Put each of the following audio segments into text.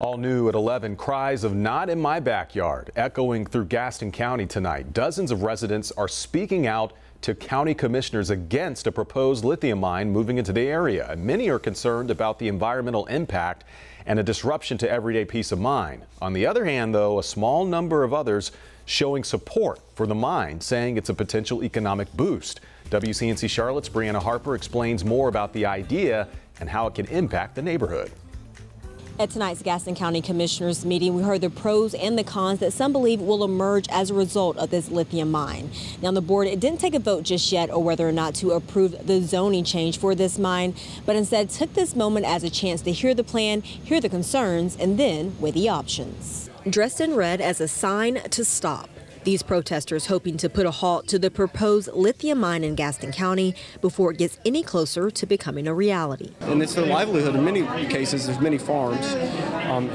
All new at 11, cries of "not in my backyard" echoing through Gaston County tonight. Dozens of residents are speaking out to county commissioners against a proposed lithium mine moving into the area. And many are concerned about the environmental impact and a disruption to everyday peace of mind. On the other hand, though, a small number of others showing support for the mine, saying it's a potential economic boost. WCNC Charlotte's Brianna Harper explains more about the idea and how it can impact the neighborhood. At tonight's Gaston County Commissioners meeting, we heard the pros and the cons that some believe will emerge as a result of this lithium mine. Now, the board, it didn't take a vote just yet on whether or not to approve the zoning change for this mine, but instead took this moment as a chance to hear the plan, hear the concerns, and then weigh the options. Dressed in red as a sign to stop, these protesters hoping to put a halt to the proposed lithium mine in Gaston County before it gets any closer to becoming a reality. And it's the livelihood in many cases. There's many farms, and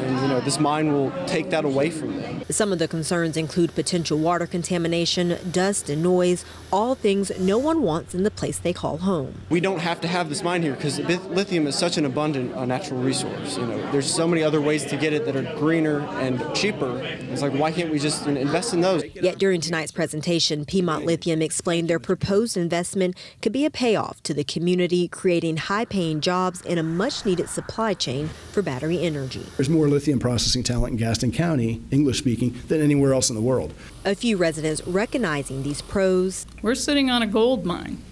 this mine will take that away from them. Some of the concerns include potential water contamination, dust and noise, all things no one wants in the place they call home. We don't have to have this mine here because lithium is such an abundant natural resource. There's so many other ways to get it that are greener and cheaper. It's like, why can't we just invest in those? Yet during tonight's presentation, Piedmont Lithium explained their proposed investment could be a payoff to the community, creating high-paying jobs and a much-needed supply chain for battery energy. There's more lithium processing talent in Gaston County, English-speaking, than anywhere else in the world. A few residents recognizing these pros. We're sitting on a gold mine,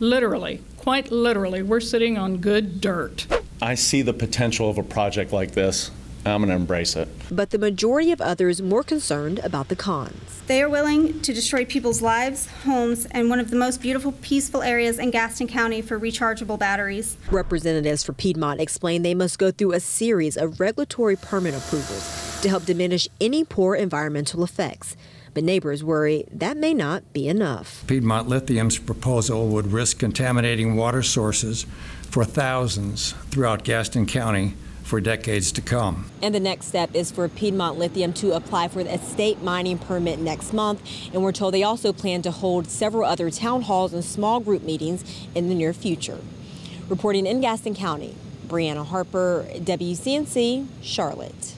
literally, quite literally. We're sitting on good dirt. I see the potential of a project like this. I'm going to embrace it. But the majority of others more concerned about the cons. They are willing to destroy people's lives, homes, and one of the most beautiful, peaceful areas in Gaston County for rechargeable batteries. Representatives for Piedmont explained they must go through a series of regulatory permit approvals to help diminish any poor environmental effects. But neighbors worry that may not be enough. Piedmont Lithium's proposal would risk contaminating water sources for thousands throughout Gaston County for decades to come. And the next step is for Piedmont Lithium to apply for a state mining permit next month. And we're told they also plan to hold several other town halls and small group meetings in the near future. Reporting in Gaston County, Brianna Harper, WCNC, Charlotte.